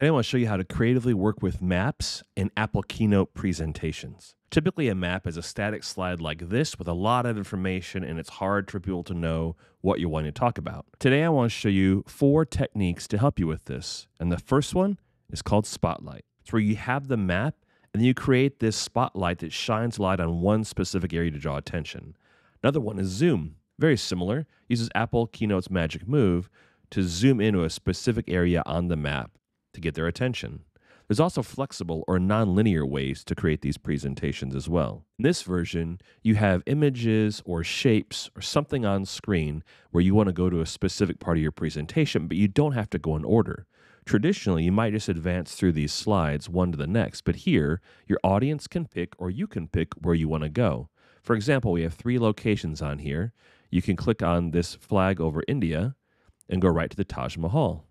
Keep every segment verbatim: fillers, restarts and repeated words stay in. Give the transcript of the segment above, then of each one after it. Today I want to show you how to creatively work with maps in Apple Keynote presentations. Typically a map is a static slide like this with a lot of information, and it's hard for people to know what you want to talk about. Today I want to show you four techniques to help you with this. And the first one is called Spotlight. It's where you have the map and then you create this spotlight that shines light on one specific area to draw attention. Another one is Zoom. Very similar, uses Apple Keynote's Magic Move to zoom into a specific area on the map to get their attention. There's also flexible or non-linear ways to create these presentations as well. In this version, you have images or shapes or something on screen where you want to go to a specific part of your presentation, but you don't have to go in order. Traditionally, you might just advance through these slides one to the next, but here, your audience can pick or you can pick where you want to go. For example, we have three locations on here. You can click on this flag over India and go right to the Taj Mahal.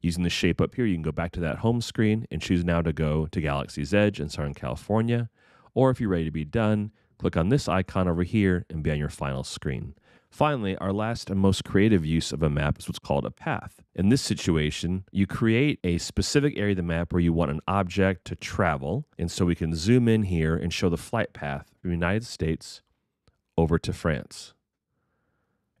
Using the shape up here, you can go back to that home screen and choose now to go to Galaxy's Edge in Southern California. Or if you're ready to be done, click on this icon over here and be on your final screen. Finally, our last and most creative use of a map is what's called a path. In this situation, you create a specific area of the map where you want an object to travel. And so we can zoom in here and show the flight path from the United States over to France.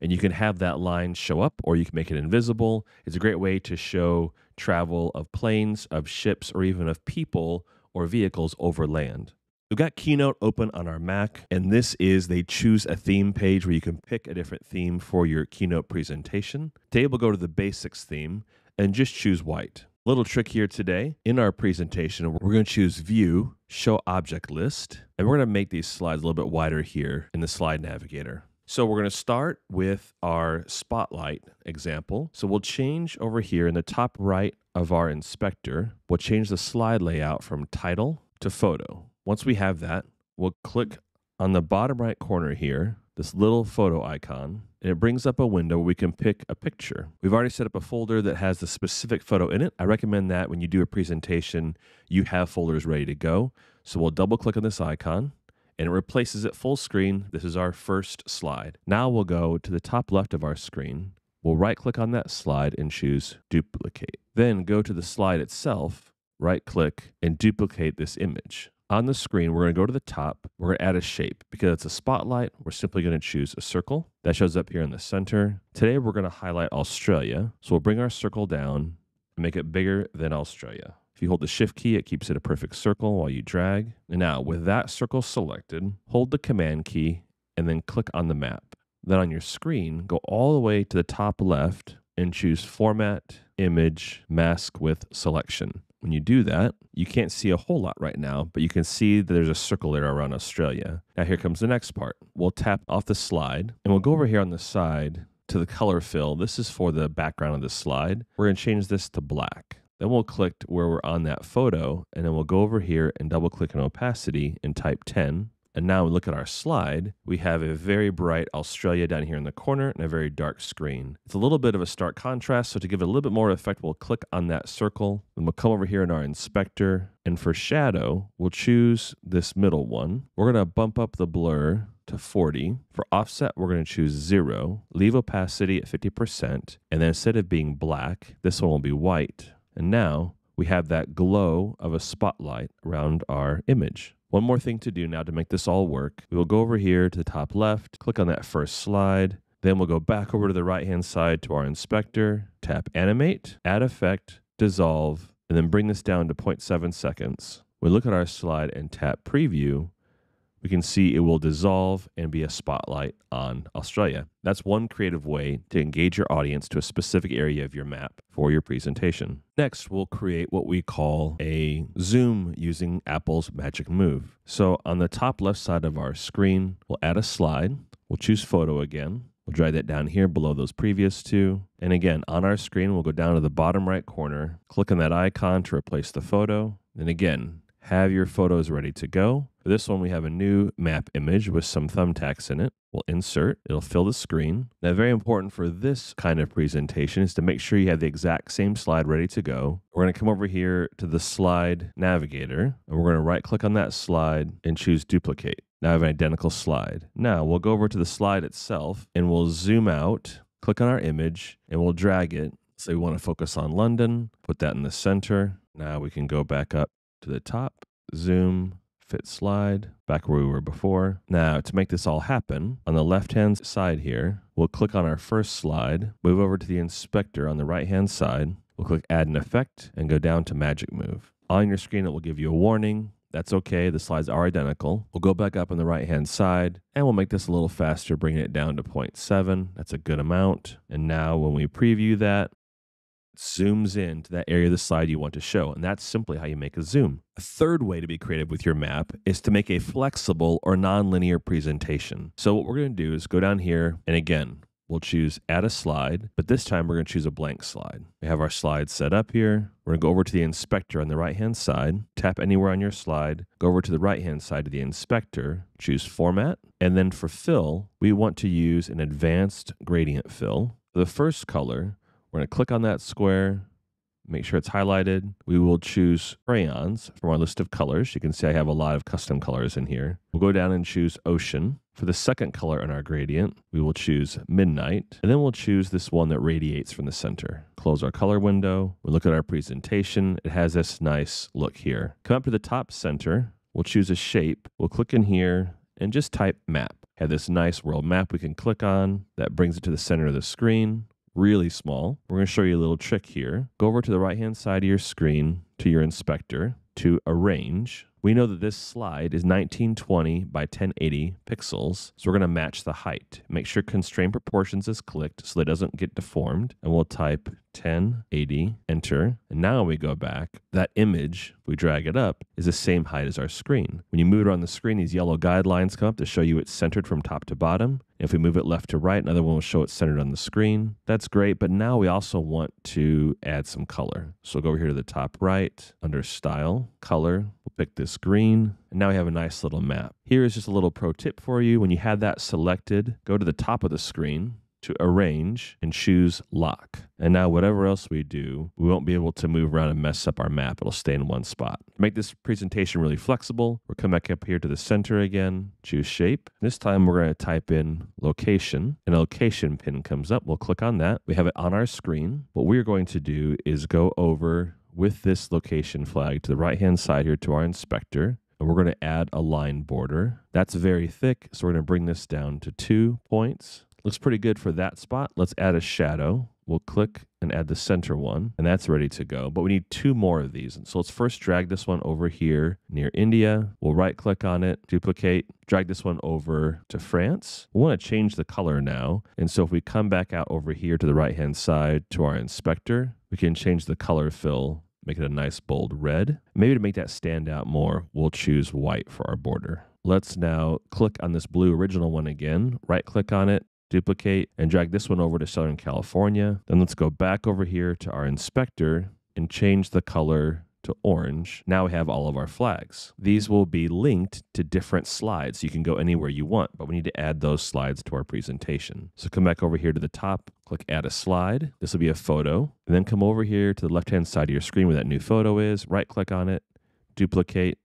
And you can have that line show up, or you can make it invisible. It's a great way to show travel of planes, of ships, or even of people or vehicles over land. We've got Keynote open on our Mac, and this is the Choose a Theme page where you can pick a different theme for your Keynote presentation. Today we'll go to the Basics theme and just choose white. Little trick here today. In our presentation, we're going to choose View, Show Object List, and we're going to make these slides a little bit wider here in the Slide Navigator. So we're going to start with our spotlight example. So we'll change over here in the top right of our inspector. We'll change the slide layout from title to photo. Once we have that, we'll click on the bottom right corner here, this little photo icon, and it brings up a window where we can pick a picture. We've already set up a folder that has the specific photo in it. I recommend that when you do a presentation, you have folders ready to go. So we'll double click on this icon, and it replaces it full screen. This is our first slide. Now we'll go to the top left of our screen. We'll right-click on that slide and choose Duplicate. Then go to the slide itself, right-click, and duplicate this image. On the screen, we're going to go to the top. We're going to add a shape. Because it's a spotlight, we're simply going to choose a circle. That shows up here in the center. Today, we're going to highlight Australia. So we'll bring our circle down and make it bigger than Australia. If you hold the shift key, it keeps it a perfect circle while you drag. And now with that circle selected, hold the command key and then click on the map. Then on your screen, go all the way to the top left and choose Format, Image, Mask with Selection. When you do that, you can't see a whole lot right now, but you can see that there's a circle there around Australia. Now here comes the next part. We'll tap off the slide and we'll go over here on the side to the color fill. This is for the background of the slide. We're going to change this to black. Then we'll click where we're on that photo, and then we'll go over here and double click on opacity and type ten. And now we look at our slide. We have a very bright Australia down here in the corner and a very dark screen. It's a little bit of a stark contrast, so to give it a little bit more effect, we'll click on that circle. Then we'll come over here in our inspector, and for shadow, we'll choose this middle one. We're gonna bump up the blur to forty. For offset, we're going to choose zero, leave opacity at fifty percent, and then instead of being black, this one will be white. And now we have that glow of a spotlight around our image. One more thing to do now to make this all work. We will go over here to the top left, click on that first slide. Then we'll go back over to the right-hand side to our inspector, tap Animate, Add Effect, Dissolve, and then bring this down to zero point seven seconds. We look at our slide and tap Preview. We can see it will dissolve and be a spotlight on Australia. That's one creative way to engage your audience to a specific area of your map for your presentation. Next, we'll create what we call a zoom using Apple's Magic Move. So on the top left side of our screen, we'll add a slide. We'll choose photo again. We'll drag that down here below those previous two. And again, on our screen, we'll go down to the bottom right corner, click on that icon to replace the photo. Then again, have your photos ready to go. For this one, we have a new map image with some thumbtacks in it. We'll insert, it'll fill the screen. Now, very important for this kind of presentation is to make sure you have the exact same slide ready to go. We're gonna come over here to the slide navigator, and we're gonna right click on that slide and choose duplicate. Now I have an identical slide. Now we'll go over to the slide itself and we'll zoom out, click on our image, and we'll drag it. So we wanna focus on London, put that in the center. Now we can go back up to the top, zoom, fit slide, back where we were before. Now, to make this all happen, on the left-hand side here, we'll click on our first slide, move over to the inspector on the right-hand side, we'll click Add an Effect, and go down to Magic Move. On your screen, it will give you a warning. That's okay, the slides are identical. We'll go back up on the right-hand side, and we'll make this a little faster, bringing it down to zero point seven. That's a good amount. And now when we preview that, it zooms in to that area of the slide you want to show, and that's simply how you make a zoom. A third way to be creative with your map is to make a flexible or nonlinear presentation. So what we're gonna do is go down here, and again, we'll choose Add a Slide, but this time we're going to choose a blank slide. We have our slide set up here. We're going to go over to the inspector on the right-hand side, tap anywhere on your slide, go over to the right-hand side of the inspector, choose Format, and then for fill, we want to use an advanced gradient fill. For the first color, we're going to click on that square, make sure it's highlighted. We will choose crayons from our list of colors. You can see I have a lot of custom colors in here. We'll go down and choose Ocean. For the second color in our gradient, we will choose Midnight, and then we'll choose this one that radiates from the center. Close our color window. We look at our presentation. It has this nice look here. Come up to the top center. We'll choose a shape. We'll click in here and just type map. Have this nice world map we can click on. That brings it to the center of the screen. Really small. We're going to show you a little trick here. Go over to the right-hand side of your screen, to your inspector, to Arrange. We know that this slide is nineteen twenty by ten eighty pixels, so we're going to match the height. Make sure Constraint Proportions is clicked so that it doesn't get deformed, and we'll type ten eighty, enter, and now we go back. That image, we drag it up, is the same height as our screen. When you move it on the screen, these yellow guidelines come up to show you it's centered from top to bottom. If we move it left to right, another one will show it's centered on the screen. That's great, but now we also want to add some color. So we'll go over here to the top right, under Style, Color, we'll pick this green, and now we have a nice little map. Here is just a little pro tip for you. When you have that selected, go to the top of the screen, to Arrange, and choose Lock. And now whatever else we do, we won't be able to move around and mess up our map. It'll stay in one spot. To make this presentation really flexible, we'll come back up here to the center again, choose Shape. This time we're gonna type in Location, and a location pin comes up. We'll click on that. We have it on our screen. What we're going to do is go over with this location flag to the right-hand side here to our inspector, and we're gonna add a line border. That's very thick, so we're gonna bring this down to two points. Looks pretty good for that spot. Let's add a shadow. We'll click and add the center one, and that's ready to go. But we need two more of these. And so let's first drag this one over here near India. We'll right-click on it, duplicate, drag this one over to France. We want to change the color now. And so if we come back out over here to the right-hand side to our inspector, we can change the color fill, make it a nice bold red. Maybe to make that stand out more, we'll choose white for our border. Let's now click on this blue original one again, right-click on it, duplicate, and drag this one over to Southern California. Then let's go back over here to our inspector and change the color to orange. Now we have all of our flags. These will be linked to different slides. You can go anywhere you want, but we need to add those slides to our presentation. So come back over here to the top, click Add a Slide. This will be a photo. And then come over here to the left-hand side of your screen where that new photo is, right-click on it, duplicate,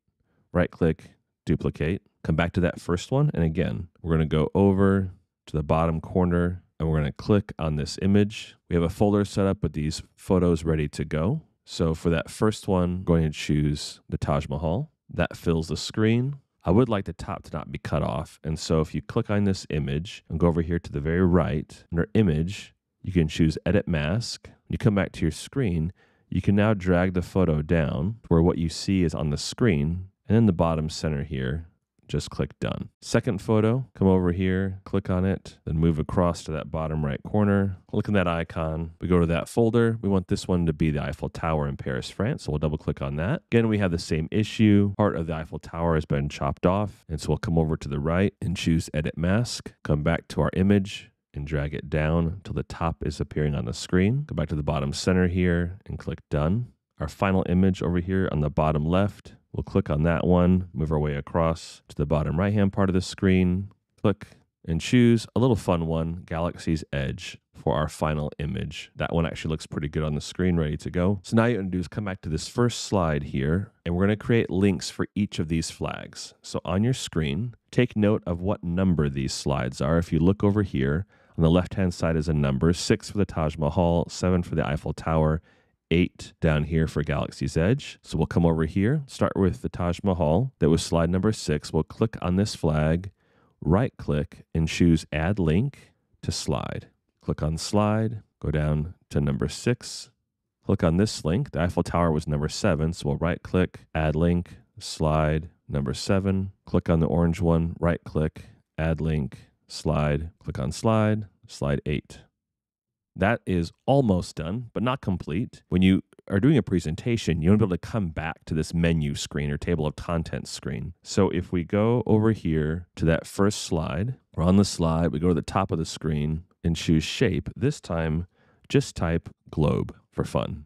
right-click, duplicate. Come back to that first one, and again, we're gonna go over to the bottom corner, and we're gonna click on this image. We have a folder set up with these photos ready to go. So for that first one, I'm going to choose the Taj Mahal. That fills the screen. I would like the top to not be cut off, and so if you click on this image and go over here to the very right, under Image, you can choose Edit Mask. When you come back to your screen, you can now drag the photo down where what you see is on the screen, and in the bottom center here, just click Done. Second photo, come over here, click on it, then move across to that bottom right corner. Click on that icon. We go to that folder. We want this one to be the Eiffel Tower in Paris, France, so we'll double click on that. Again, we have the same issue. Part of the Eiffel Tower has been chopped off, and so we'll come over to the right and choose Edit Mask. Come back to our image and drag it down until the top is appearing on the screen. Go back to the bottom center here and click Done. Our final image over here on the bottom left, we'll click on that one, move our way across to the bottom right-hand part of the screen, click and choose a little fun one, Galaxy's Edge, for our final image. That one actually looks pretty good on the screen, ready to go. So now you're gonna do is come back to this first slide here, and we're gonna create links for each of these flags. So on your screen, take note of what number these slides are. If you look over here, on the left-hand side is a number, six for the Taj Mahal, seven for the Eiffel Tower, eight down here for Galaxy's Edge. So we'll come over here, start with the Taj Mahal. That was slide number six. We'll click on this flag, right click, and choose Add Link to Slide. Click on Slide, go down to number six. Click on this link. The Eiffel Tower was number seven, so we'll right click, Add Link, Slide, number seven. Click on the orange one, right click, Add Link, Slide, click on Slide, slide eight. That is almost done, but not complete. When you are doing a presentation, you want to be able to come back to this menu screen or table of contents screen. So if we go over here to that first slide, we're on the slide, we go to the top of the screen and choose shape. This time, just type globe for fun.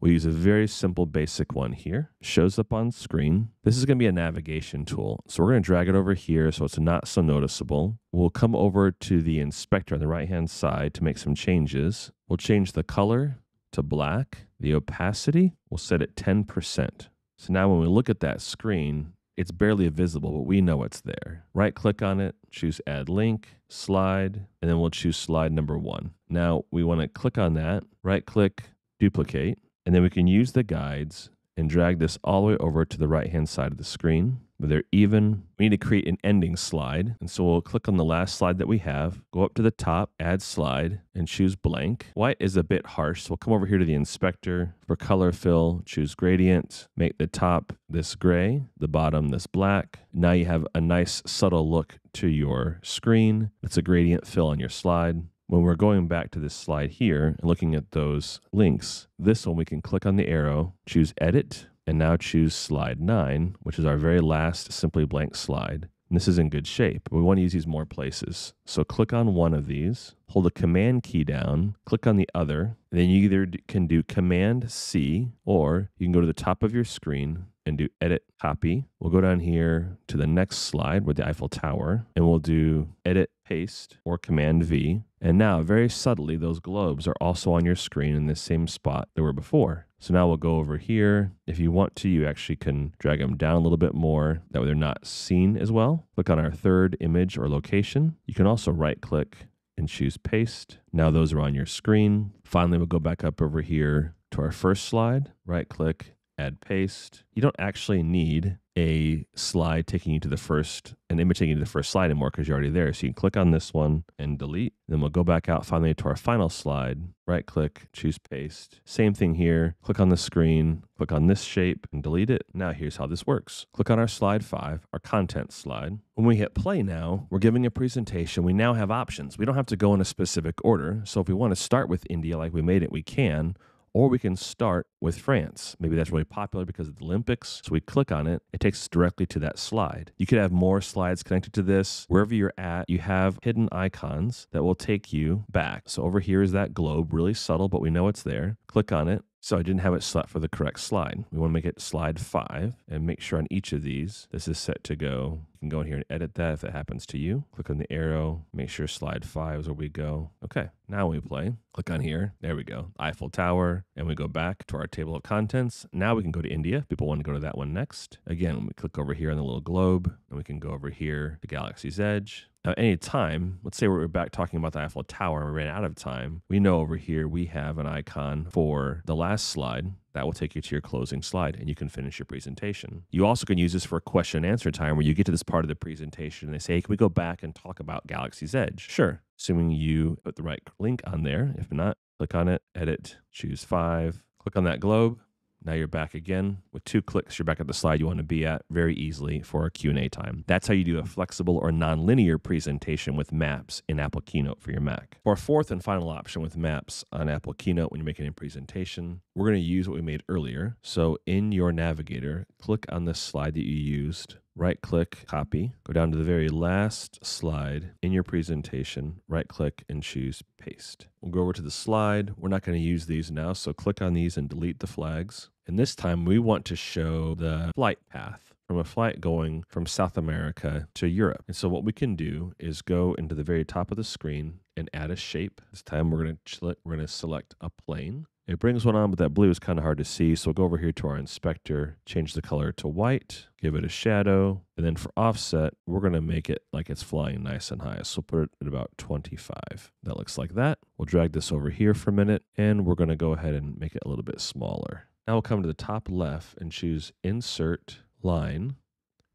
We'll use a very simple basic one here. Shows up on screen. This is going to be a navigation tool. So we're going to drag it over here so it's not so noticeable. We'll come over to the inspector on the right-hand side to make some changes. We'll change the color to black. The opacity, we'll set it ten percent. So now when we look at that screen, it's barely visible, but we know it's there. Right-click on it, choose Add Link, Slide, and then we'll choose slide number one. Now we want to click on that, right-click, duplicate. And then we can use the guides and drag this all the way over to the right-hand side of the screen. But they're even. We need to create an ending slide. And so we'll click on the last slide that we have, go up to the top, add slide, and choose blank. White is a bit harsh, so we'll come over here to the inspector. For color fill, choose gradient, make the top this gray, the bottom this black. Now you have a nice subtle look to your screen. It's a gradient fill on your slide. When we're going back to this slide here and looking at those links, this one we can click on the arrow, choose edit, and now choose slide nine, which is our very last simply blank slide. And this is in good shape. We want to use these more places. So click on one of these, hold the command key down, click on the other, and then you either can do command C, or you can go to the top of your screen and do edit copy. We'll go down here to the next slide with the Eiffel Tower, and we'll do edit paste or command V. And now very subtly, those globes are also on your screen in the same spot they were before. So now we'll go over here. If you want to, you actually can drag them down a little bit more. That way they're not seen as well. Click on our third image or location. You can also right click and choose paste. Now those are on your screen. Finally, we'll go back up over here to our first slide, right click, add paste. You don't actually need a slide taking you to the first, an image taking you to the first slide anymore because you're already there. So you can click on this one and delete. Then we'll go back out finally to our final slide, right click, choose paste. Same thing here, click on the screen, click on this shape and delete it. Now here's how this works. Click on our slide five, our content slide. When we hit play now, we're giving a presentation. We now have options. We don't have to go in a specific order. So if we want to start with India like we made it, we can. Or we can start with France. Maybe that's really popular because of the Olympics. So we click on it, it takes us directly to that slide. You could have more slides connected to this. Wherever you're at, you have hidden icons that will take you back. So over here is that globe, really subtle, but we know it's there. Click on it. So I didn't have it set for the correct slide. We wanna make it slide five and make sure on each of these, this is set to go. You can go in here and edit that if that happens to you. Click on the arrow, make sure slide five is where we go. Okay, now we play, click on here, there we go, Eiffel Tower, and we go back to our table of contents. Now we can go to India, if people wanna go to that one next. Again, we click over here on the little globe and we can go over here to Galaxy's Edge. Now, any time, let's say we're back talking about the Eiffel Tower and we ran out of time, we know over here we have an icon for the last slide. That will take you to your closing slide and you can finish your presentation. You also can use this for question and answer time where you get to this part of the presentation and they say, hey, can we go back and talk about Galaxy's Edge? Sure, assuming you put the right link on there. If not, click on it, edit, choose five, click on that globe. Now you're back again. With two clicks, you're back at the slide you want to be at very easily for a Q and A time. That's how you do a flexible or nonlinear presentation with maps in Apple Keynote for your Mac. For our fourth and final option with maps on Apple Keynote when you're making a presentation, we're going to use what we made earlier. So in your navigator, click on the slide that you used, right-click, copy, go down to the very last slide in your presentation, right-click and choose paste. We'll go over to the slide. We're not going to use these now, so click on these and delete the flags. And this time we want to show the flight path from a flight going from South America to Europe. And so what we can do is go into the very top of the screen and add a shape. This time we're going to we're going to select a plane. It brings one on, but that blue is kind of hard to see, so we'll go over here to our inspector, change the color to white, give it a shadow, and then for offset, we're going to make it like it's flying nice and high. So we'll put it at about twenty-five. That looks like that. We'll drag this over here for a minute, and we're going to go ahead and make it a little bit smaller. Now we'll come to the top left and choose Insert, Line,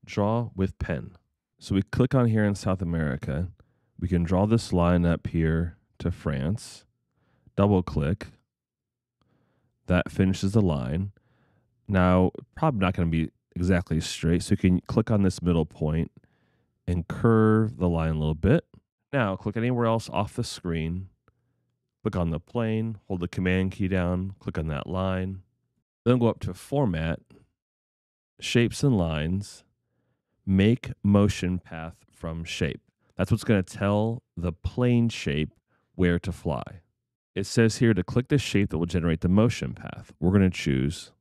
Draw with Pen. So we click on here in South America. We can draw this line up here to France, double click. That finishes the line. Now, probably not going to be exactly straight, so you can click on this middle point and curve the line a little bit. Now, click anywhere else off the screen. Click on the plane, hold the Command key down, click on that line. Then go up to Format, Shapes and Lines, Make Motion Path from Shape. That's what's going to tell the plane shape where to fly. It says here to click the shape that will generate the motion path. We're going to choose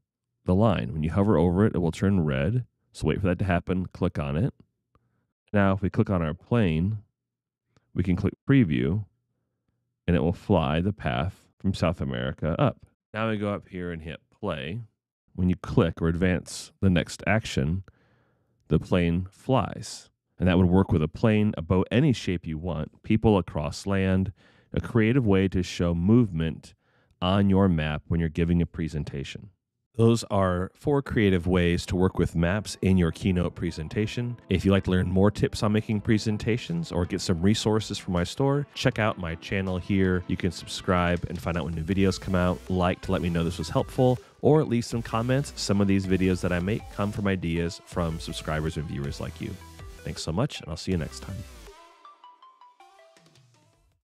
the line. When you hover over it, it will turn red. So wait for that to happen. Click on it. Now, if we click on our plane, we can click preview, and it will fly the path from South America up. Now we go up here and hit play. When you click or advance the next action, the plane flies. And that would work with a plane, a boat, any shape you want, people across land. A creative way to show movement on your map when you're giving a presentation. Those are four creative ways to work with maps in your keynote presentation. If you'd like to learn more tips on making presentations or get some resources from my store, check out my channel here. You can subscribe and find out when new videos come out. Like to let me know this was helpful, or leave some comments. Some of these videos that I make come from ideas from subscribers and viewers like you. Thanks so much, and I'll see you next time.